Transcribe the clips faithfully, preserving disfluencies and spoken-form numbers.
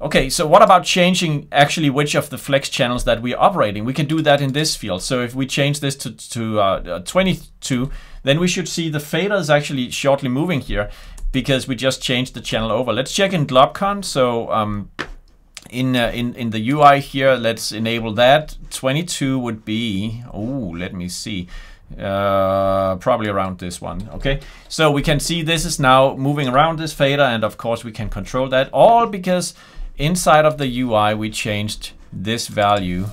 Okay, so what about changing actually which of the flex channels that we're operating? We can do that in this field. So if we change this to, to uh, twenty-two, then we should see the fader is actually shortly moving here because we just changed the channel over. Let's check in GlobCon. So um, in, uh, in, in the U I here, let's enable that. twenty-two would be, oh, let me see. Uh, probably around this one. Okay, so we can see this is now moving around this fader, and of course we can control that, all because inside of the U I we changed this value.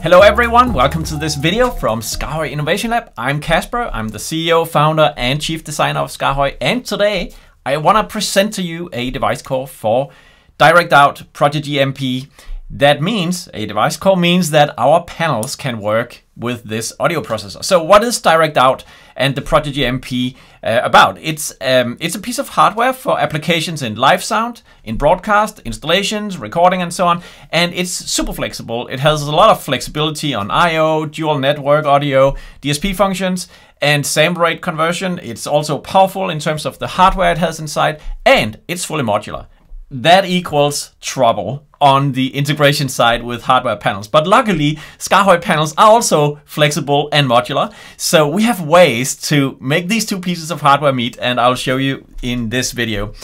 Hello everyone, welcome to this video from SKAARHOJ Innovation Lab. I'm Kasper, I'm the C E O, founder and chief designer of SKAARHOJ, and today I want to present to you a device core for DirectOut Prodigy M P. That means, a device core means that our panels can work with this audio processor. So what is DirectOut and the Prodigy M P uh, about? It's, um, it's a piece of hardware for applications in live sound, in broadcast, installations, recording and so on. And it's super flexible. It has a lot of flexibility on I O, dual network audio, D S P functions, and sample rate conversion. It's also powerful in terms of the hardware it has inside, and it's fully modular. That equals trouble on the integration side with hardware panels. But luckily, SKAARHOJ panels are also flexible and modular. So we have ways to make these two pieces of hardware meet, and I'll show you in this video.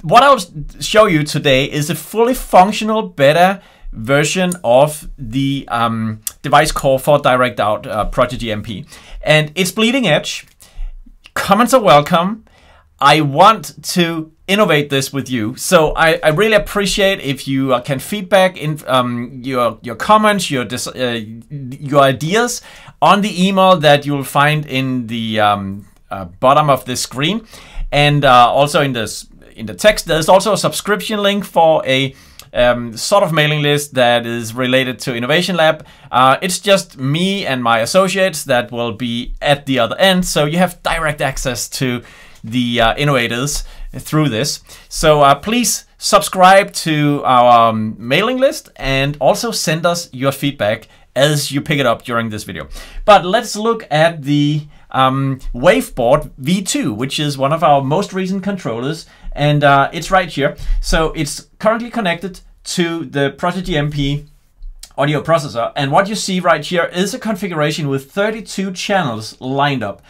What I'll show you today is a fully functional beta version of the um, device core for DirectOut uh, Prodigy M P. And it's bleeding edge. Comments are welcome. I want to innovate this with you. So I, I really appreciate if you uh, can feedback in um, your, your comments, your, dis uh, your ideas on the email that you'll find in the um, uh, bottom of the screen. And uh, also in, this, in the text, there's also a subscription link for a Um, sort of mailing list that is related to Innovation Lab. Uh, it's just me and my associates that will be at the other end, so you have direct access to the uh, innovators through this. So uh, please subscribe to our um, mailing list and also send us your feedback as you pick it up during this video. But let's look at the um, Waveboard V two, which is one of our most recent controllers, and uh, it's right here. So it's currently connected to the Prodigy M P audio processor, and what you see right here is a configuration with thirty-two channels lined up.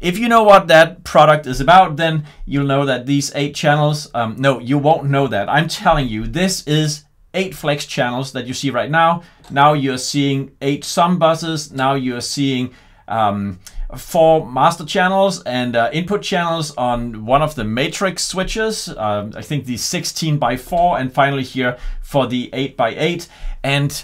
If you know what that product is about, then you'll know that these eight channels, um, no, you won't know that. I'm telling you, this is eight flex channels that you see right now. Now you're seeing eight sum buses. Now you're seeing um, four master channels and uh, input channels on one of the matrix switches. Um, I think the sixteen by four, and finally here for the eight by eight. And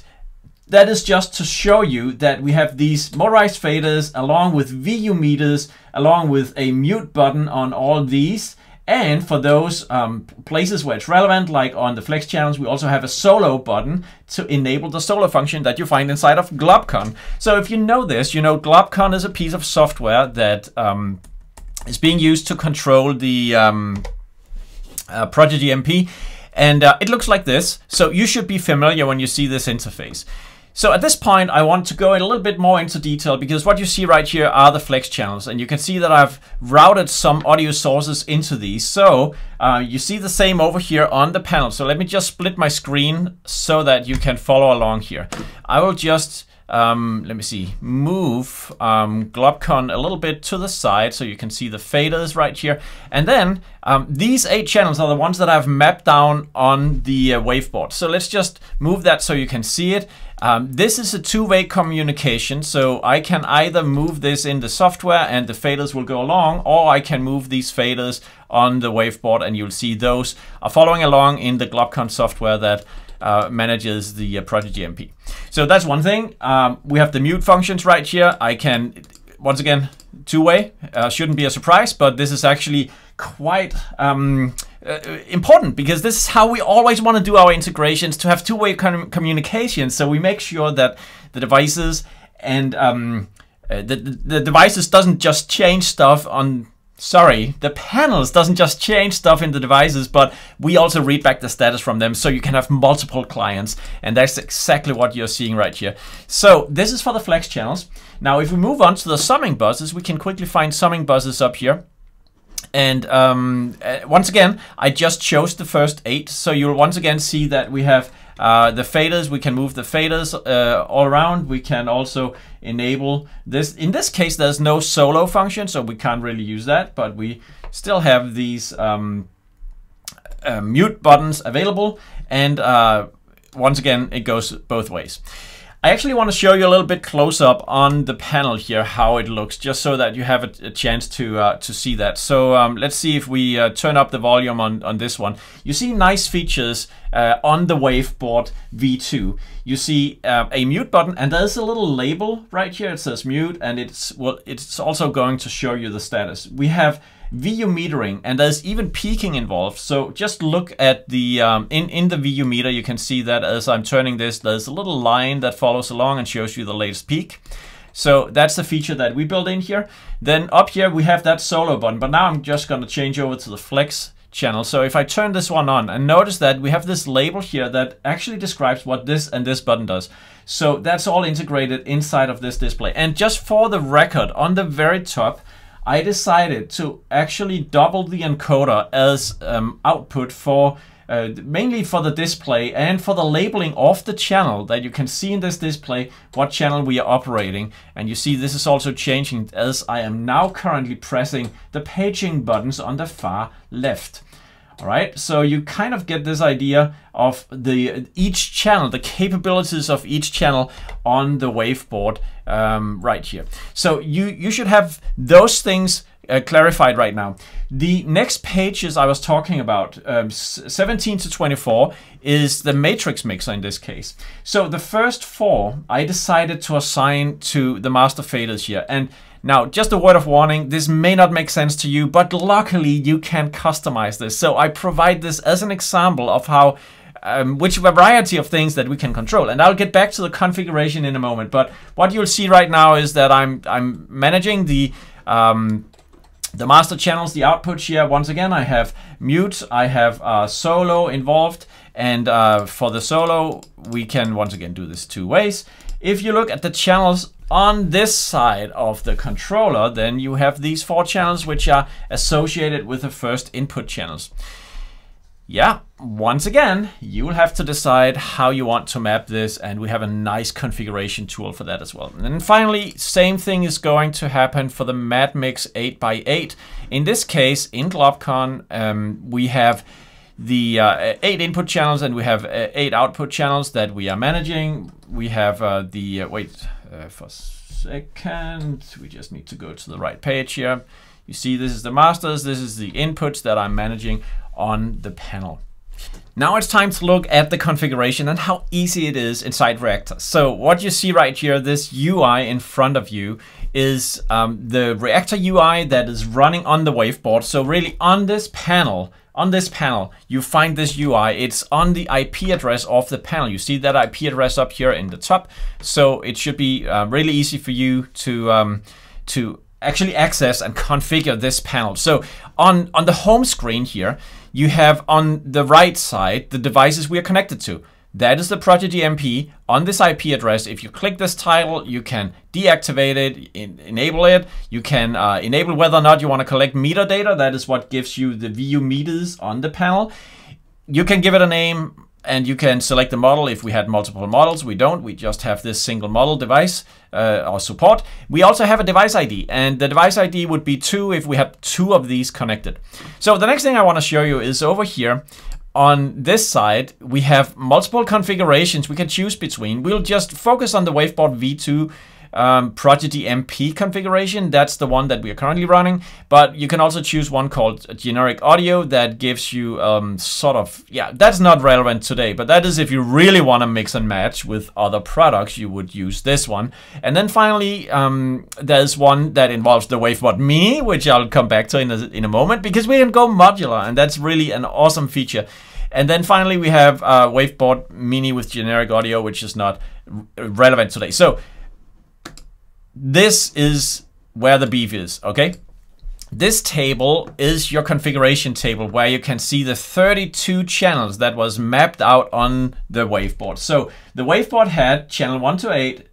that is just to show you that we have these motorized faders along with V U meters, along with a mute button on all these. And for those um, places where it's relevant, like on the flex channels, we also have a solo button to enable the solo function that you find inside of GlobCon. So if you know this, you know GlobCon is a piece of software that um, is being used to control the um, uh, Prodigy M P. And uh, it looks like this. So you should be familiar when you see this interface. So at this point, I want to go in a little bit more into detail, because what you see right here are the flex channels, and you can see that I've routed some audio sources into these. So uh, you see the same over here on the panel. So let me just split my screen so that you can follow along here. I will just, um, let me see, move um, GlobCon a little bit to the side so you can see the faders right here. And then um, these eight channels are the ones that I've mapped down on the uh, waveboard. So let's just move that so you can see it. Um, this is a two-way communication, so I can either move this in the software and the faders will go along, or I can move these faders on the waveboard, and you'll see those are following along in the GlobCon software that uh, manages the uh, Prodigy M P. So that's one thing. Um, we have the mute functions right here. I can, once again, two-way, uh, shouldn't be a surprise, but this is actually quite um, uh, important, because this is how we always want to do our integrations, to have two-way com communication. So we make sure that the devices and um, uh, the, the devices doesn't just change stuff on, sorry, the panels doesn't just change stuff in the devices, but we also read back the status from them, so you can have multiple clients, and that's exactly what you're seeing right here. So this is for the flex channels. Now, if we move on to the summing buses, we can quickly find summing buses up here. And um, once again, I just chose the first eight. So you'll once again see that we have uh, the faders. We can move the faders uh, all around. We can also enable this. In this case, there's no solo function, so we can't really use that, but we still have these um, uh, mute buttons available. And uh, once again, it goes both ways. I actually want to show you a little bit close up on the panel here, how it looks, just so that you have a, a chance to uh, to see that. So um, let's see if we uh, turn up the volume on, on this one. You see nice features uh, on the Waveboard V two. You see uh, a mute button, and there's a little label right here. It says mute, and it's, well, it's also going to show you the status. We have V U metering, and there's even peaking involved. So just look at the um, in in the V U meter, you can see that as I'm turning this, there's a little line that follows along and shows you the latest peak. So that's the feature that we built in here. Then up here we have that solo button, but now I'm just going to change over to the flex channel. So if I turn this one on, and notice that we have this label here that actually describes what this and this button does. So that's all integrated inside of this display. And just for the record, on the very top, I decided to actually double the encoder as um, output for uh, mainly for the display and for the labeling of the channel, that you can see in this display what channel we are operating. And you see this is also changing, as I am now currently pressing the paging buttons on the far left. All right, so you kind of get this idea of the each channel, the capabilities of each channel on the Waveboard um, right here. So you, you should have those things uh, clarified right now. The next pages I was talking about, um, seventeen to twenty-four, is the matrix mixer in this case. So the first four I decided to assign to the master faders here. And now, just a word of warning, this may not make sense to you, but luckily you can customize this. So I provide this as an example of how, um, which variety of things that we can control. And I'll get back to the configuration in a moment. But what you'll see right now is that I'm, I'm managing the, um, the master channels, the output here. Once again, I have mute, I have uh, solo involved. And uh, for the solo, we can once again do this two ways. If you look at the channels on this side of the controller, then you have these four channels which are associated with the first input channels. Yeah, once again, you will have to decide how you want to map this, and we have a nice configuration tool for that as well. And finally, same thing is going to happen for the MatMix eight by eight. In this case, in GlobCon, um, we have the uh, eight input channels, and we have uh, eight output channels that we are managing. We have uh, the, uh, wait uh, for a second, we just need to go to the right page here. You see, this is the masters, this is the inputs that I'm managing on the panel. Now it's time to look at the configuration and how easy it is inside Reactor. So what you see right here, this U I in front of you, is um, the Reactor U I that is running on the Waveboard. So really on this panel, on this panel, you find this U I. It's on the I P address of the panel. You see that I P address up here in the top. So it should be uh, really easy for you to, um, to actually access and configure this panel. So on, on the home screen here, you have on the right side the devices we are connected to. That is the Prodigy M P on this I P address. If you click this tile, you can deactivate it, in, enable it. You can uh, enable whether or not you want to collect meter data. That is what gives you the V U meters on the panel. You can give it a name, and you can select the model. If we had multiple models, we don't. We just have this single model device uh, or support. We also have a device I D, and the device I D would be two if we had two of these connected. So the next thing I want to show you is over here. On this side, we have multiple configurations we can choose between. We'll just focus on the Waveboard V two um, Prodigy M P configuration. That's the one that we are currently running. But you can also choose one called generic audio that gives you um, sort of, yeah, that's not relevant today. But that is if you really want to mix and match with other products, you would use this one. And then finally, um, there's one that involves the Waveboard Mini, which I'll come back to in a, in a moment, because we can go modular, and that's really an awesome feature. And then finally, we have uh, Waveboard Mini with generic audio, which is not relevant today. So this is where the beef is, okay? This table is your configuration table, where you can see the thirty-two channels that was mapped out on the Waveboard. So the Waveboard had channel one to eight,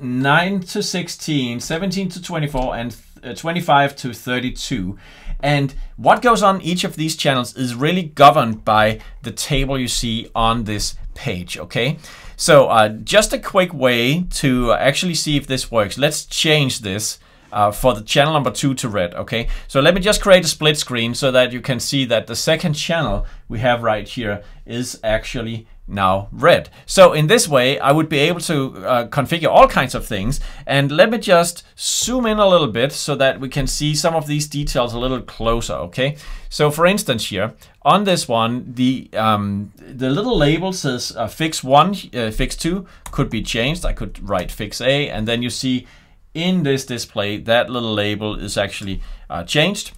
nine to sixteen, seventeen to twenty-four, and uh, twenty-five to thirty-two. And what goes on each of these channels is really governed by the table you see on this page, okay? So uh, just a quick way to actually see if this works. Let's change this uh, for the channel number two to red, okay? So let me just create a split screen so that you can see that the second channel we have right here is actually now red. So in this way, I would be able to uh, configure all kinds of things. And let me just zoom in a little bit so that we can see some of these details a little closer, okay? So for instance here, on this one, the um, the little label says uh, fix one, uh, fix two could be changed. I could write fix A, and then you see in this display, that little label is actually uh, changed.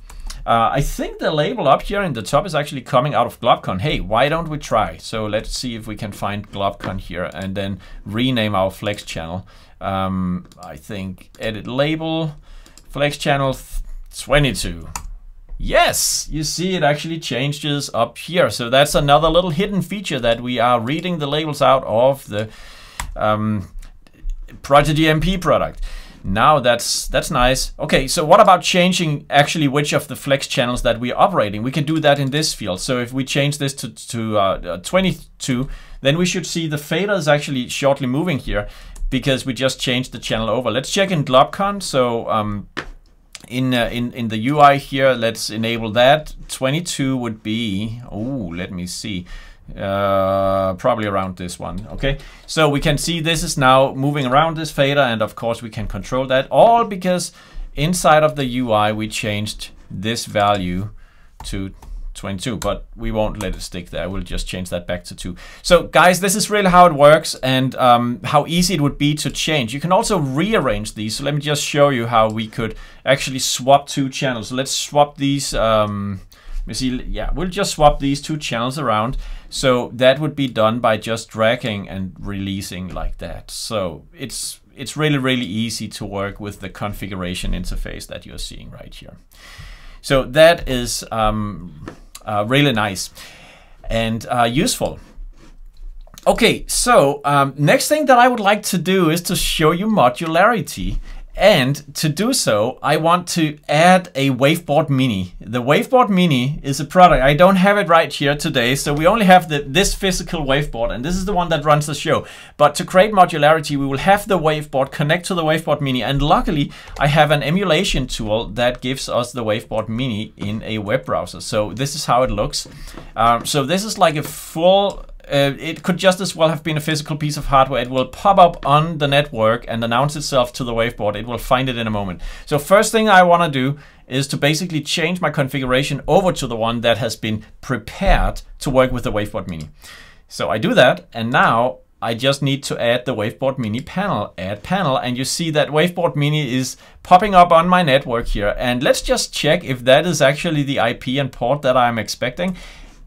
Uh, I think the label up here in the top is actually coming out of GlobCon. Hey, why don't we try? So let's see if we can find GlobCon here and then rename our Flex channel. Um, I think edit label, Flex channel twenty-two. Yes, you see it actually changes up here. So that's another little hidden feature that we are reading the labels out of the um, Prodigy M P product. Now that's that's nice. Okay, so what about changing actually which of the Flex channels that we're operating? We can do that in this field. So if we change this to, to uh, twenty-two, then we should see the fader is actually shortly moving here because we just changed the channel over. Let's check in GlobCon. So um, in, uh, in, in the U I here, let's enable that. twenty-two would be, oh, let me see. Uh, probably around this one, okay? So we can see this is now moving around this fader, and of course we can control that, all because inside of the U I we changed this value to twenty-two, but we won't let it stick there. We'll just change that back to two. So guys, this is really how it works and um, how easy it would be to change. You can also rearrange these. So let me just show you how we could actually swap two channels. So let's swap these. Um, You see, yeah, we'll just swap these two channels around. So that would be done by just dragging and releasing like that. So it's it's really, really easy to work with the configuration interface that you're seeing right here. So that is um, uh, really nice and uh, useful. Okay, so um, next thing that I would like to do is to show you modularity. And to do so, I want to add a Waveboard Mini. The Waveboard Mini is a product. I don't have it right here today, so we only have the, this physical waveboard, and this is the one that runs the show. But to create modularity, we will have the waveboard connect to the Waveboard Mini, and luckily, I have an emulation tool that gives us the Waveboard Mini in a web browser. So this is how it looks. Um, so this is like a full... Uh, it could just as well have been a physical piece of hardware. It will pop up on the network and announce itself to the waveboard. It will find it in a moment. So first thing I want to do is to basically change my configuration over to the one that has been prepared to work with the Waveboard Mini. So I do that, and now I just need to add the Waveboard Mini panel, add panel, and you see that Waveboard Mini is popping up on my network here. And let's just check if that is actually the I P and port that I'm expecting.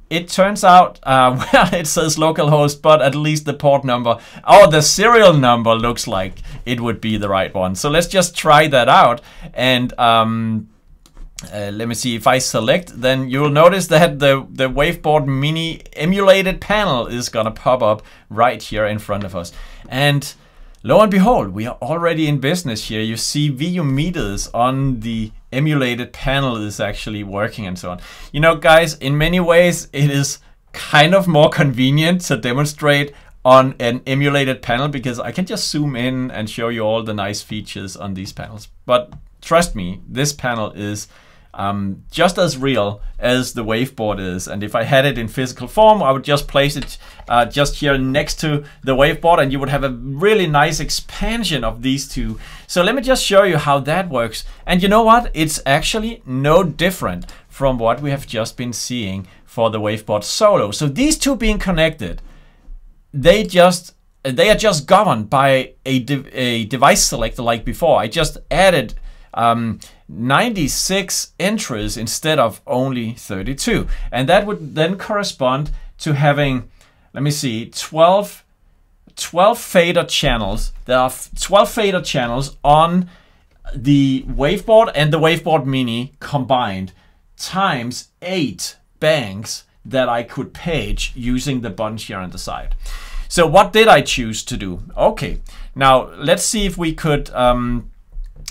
It turns out, uh, well, it says localhost, but at least the port number, or the serial number, looks like it would be the right one. So let's just try that out. And um, uh, let me see, if I select, then you'll notice that the, the Waveboard Mini emulated panel is gonna pop up right here in front of us. And lo and behold, we are already in business here. You see V U meters on the emulated panel is actually working and so on. You know, guys, in many ways, it is kind of more convenient to demonstrate on an emulated panel because I can just zoom in and show you all the nice features on these panels. But trust me, this panel is um, just as real as the waveboard is. And if I had it in physical form, I would just place it uh, just here next to the waveboard, and you would have a really nice expansion of these two. So let me just show you how that works. And you know what? It's actually no different from what we have just been seeing for the waveboard solo. So these two being connected, they just they are just governed by a, de a device selector like before. I just added Um, ninety-six entries instead of only thirty-two. And that would then correspond to having, let me see, twelve, twelve fader channels. There are twelve fader channels on the waveboard and the Waveboard Mini combined times eight banks that I could page using the bunch here on the side. So what did I choose to do? Okay, now let's see if we could um,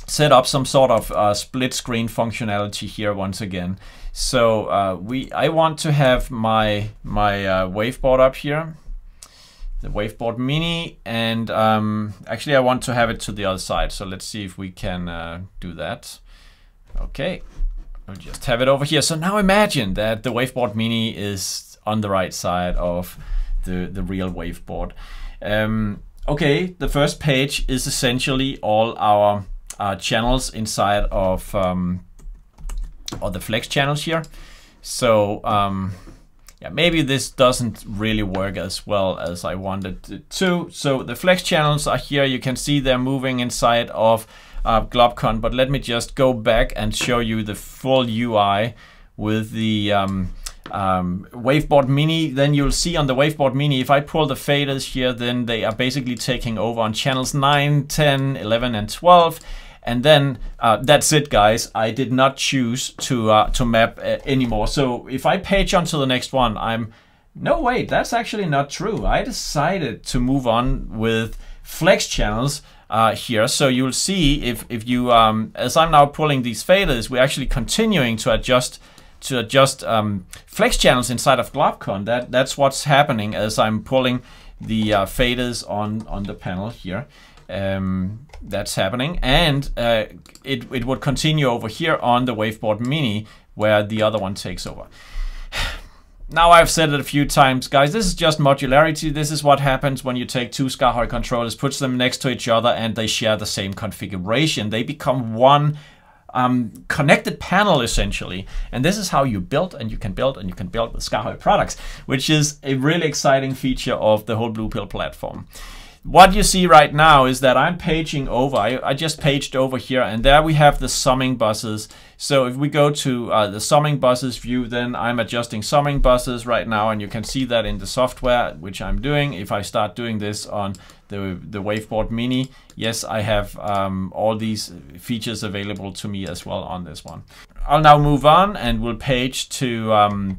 set up some sort of uh, split screen functionality here once again. So uh, we, I want to have my my uh, waveboard up here, the Waveboard Mini, and um, actually I want to have it to the other side. So let's see if we can uh, do that. Okay, I'll just have it over here. So now imagine that the Waveboard Mini is on the right side of the, the real waveboard. Um, okay, the first page is essentially all our uh, channels inside of um, or the flex channels here. So um, yeah, maybe this doesn't really work as well as I wanted it to. So the flex channels are here. You can see they're moving inside of uh, GlobCon, but let me just go back and show you the full U I with the um, um, Waveboard Mini. Then you'll see on the Waveboard Mini, if I pull the faders here, then they are basically taking over on channels nine, ten, eleven, and twelve. And then uh, that's it, guys. I did not choose to uh, to map uh, anymore. So if I page on to the next one, I'm no wait. That's actually not true. I decided to move on with flex channels uh, here. So you'll see if if you um, as I'm now pulling these faders, we're actually continuing to adjust to adjust um, flex channels inside of GlobCon. That that's what's happening as I'm pulling the uh, faders on on the panel here. Um, that's happening, and uh, it, it would continue over here on the Waveboard Mini where the other one takes over. Now I've said it a few times, guys, this is just modularity. This is what happens when you take two SKAARHOJ controllers, puts them next to each other, and they share the same configuration. They become one um, connected panel essentially, and this is how you build and you can build and you can build with SKAARHOJ products, which is a really exciting feature of the whole Blue Pill platform. What you see right now is that I'm paging over. I, I just paged over here, and there we have the summing buses. So if we go to uh, the summing buses view, then I'm adjusting summing buses right now, and you can see that in the software, which I'm doing. If I start doing this on the, the Waveboard Mini, yes, I have um, all these features available to me as well on this one. I'll now move on, and we'll page to um,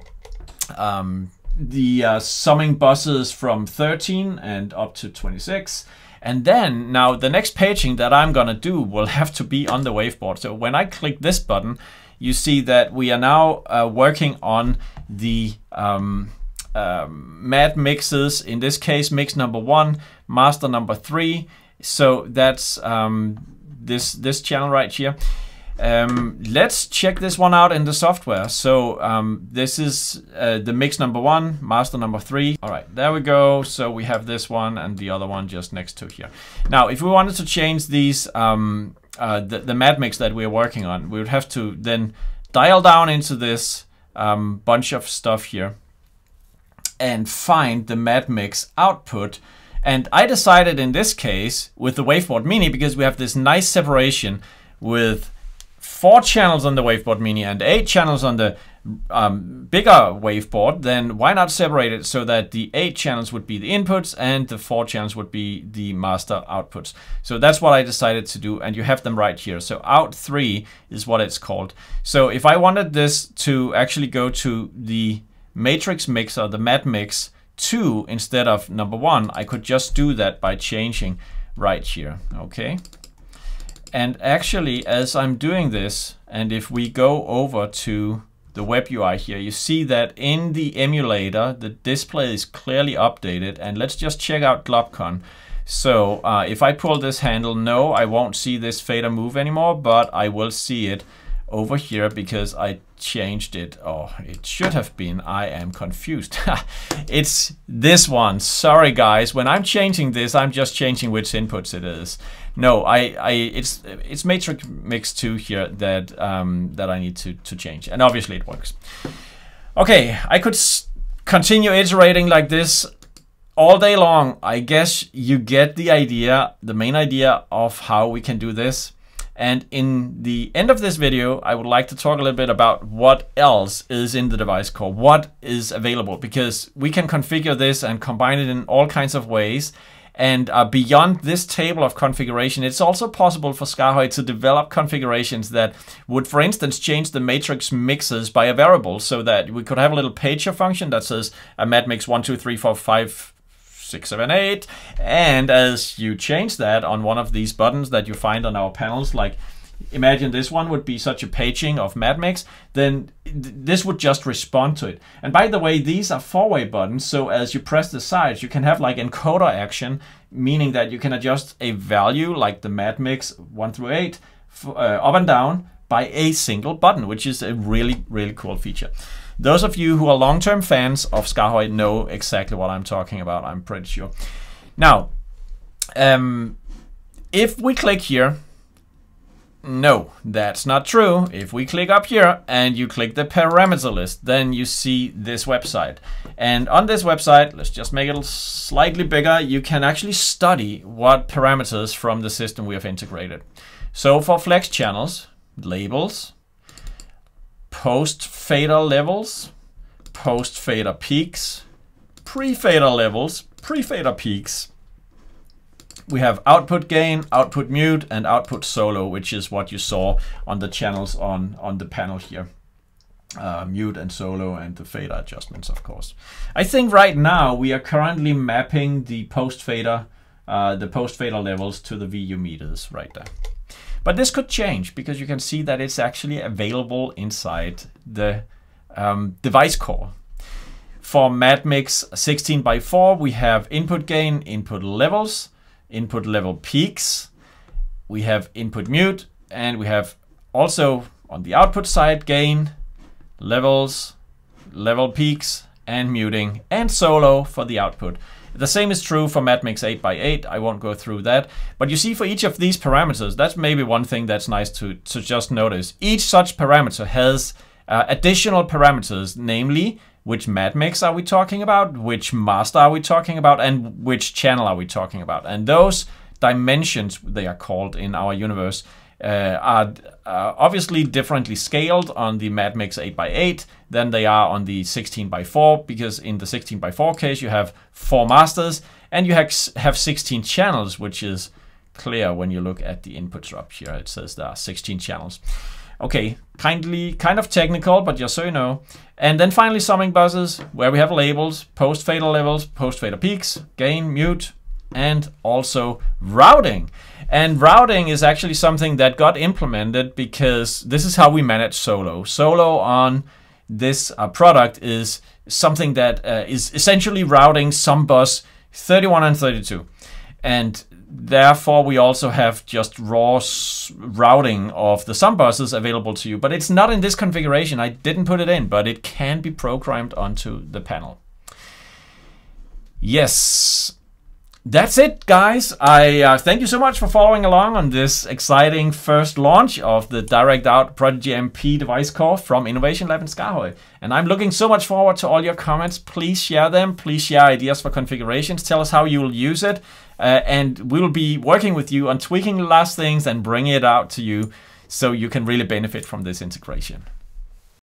um, the uh, summing buses from thirteen and up to twenty-six. And then now the next paging that I'm gonna do will have to be on the waveboard. So when I click this button, you see that we are now uh, working on the um, um, mat mixes, in this case, mix number one, master number three. So that's um, this, this channel right here. Um, let's check this one out in the software. So um, this is uh, the mix number one, master number three. All right, there we go. So we have this one and the other one just next to here. Now, if we wanted to change these, um, uh, the, the mat mix that we're working on, we would have to then dial down into this um, bunch of stuff here and find the mat mix output. And I decided in this case with the Waveboard Mini, because we have this nice separation with four channels on the Waveboard Mini and eight channels on the um, bigger waveboard, then why not separate it so that the eight channels would be the inputs and the four channels would be the master outputs. So that's what I decided to do, and you have them right here. So out three is what it's called. So if I wanted this to actually go to the matrix mix or the MatMix two instead of number one, I could just do that by changing right here, okay? And actually, as I'm doing this, and if we go over to the web U I here, you see that in the emulator, the display is clearly updated. And let's just check out GlobCon. So uh, if I pull this handle, no, I won't see this fader move anymore, but I will see it over here because I changed it. Oh, it should have been. I am confused. It's this one. Sorry, guys. When I'm changing this, I'm just changing which inputs it is. No, I, I, it's it's matrix mix two here that um, that I need to to change, and obviously it works. Okay, I could s continue iterating like this all day long. I guess you get the idea, the main idea of how we can do this. And in the end of this video, I would like to talk a little bit about what else is in the device core, what is available, because we can configure this and combine it in all kinds of ways. And uh, beyond this table of configuration, it's also possible for SKAARHOJ to develop configurations that would, for instance, change the matrix mixes by a variable so that we could have a little pager function that says a matmix one, two, three, four, five, six, seven, eight. And as you change that on one of these buttons that you find on our panels, like imagine this one would be such a paging of MatMix, then this would just respond to it. And by the way, these are four-way buttons, so as you press the sides, you can have like encoder action, meaning that you can adjust a value like the MatMix one through eight uh, up and down by a single button, which is a really, really cool feature. Those of you who are long-term fans of SKAARHOJ know exactly what I'm talking about, I'm pretty sure. Now, um, if we click here, no, that's not true. If we click up here and you click the parameter list, then you see this website. And on this website, let's just make it slightly bigger, you can actually study what parameters from the system we have integrated. So for flex channels, labels, post fader levels, post fader peaks, pre fader levels, pre fader peaks, we have output gain, output mute, and output solo, which is what you saw on the channels on, on the panel here. Uh, mute and solo and the fader adjustments, of course. I think right now we are currently mapping the post fader, uh, the post fader levels to the V U meters right there. But this could change because you can see that it's actually available inside the um, device core. For MatMix sixteen by four, we have input gain, input levels, input level peaks, we have input mute, and we have also on the output side gain, levels, level peaks, and muting, and solo for the output. The same is true for MatMix eight by eight, I won't go through that, but you see for each of these parameters, that's maybe one thing that's nice to, to just notice. Each such parameter has uh, additional parameters, namely, which MatMix are we talking about, which master are we talking about, and which channel are we talking about. And those dimensions, they are called in our universe, uh, are uh, obviously differently scaled on the MatMix eight by eight than they are on the sixteen by four, because in the sixteen by four case you have four masters and you have sixteen channels, which is clear when you look at the inputs up here. It says there are sixteen channels. Okay, kindly, kind of technical, but just so you know. And then finally, summing buses, where we have labels, post fader levels, post fader peaks, gain, mute, and also routing. And routing is actually something that got implemented because this is how we manage solo. Solo on this uh, product is something that uh, is essentially routing sum bus thirty-one and thirty-two. And therefore, we also have just raw routing of the sum buses available to you, but it's not in this configuration. I didn't put it in, but it can be programmed onto the panel. Yes, that's it, guys. I uh, thank you so much for following along on this exciting first launch of the DirectOut Prodigy M P device core from Innovation Lab in SKAARHOJ. And I'm looking so much forward to all your comments. Please share them. Please share ideas for configurations. Tell us how you will use it. Uh, and we'll be working with you on tweaking the last things and bringing it out to you so you can really benefit from this integration.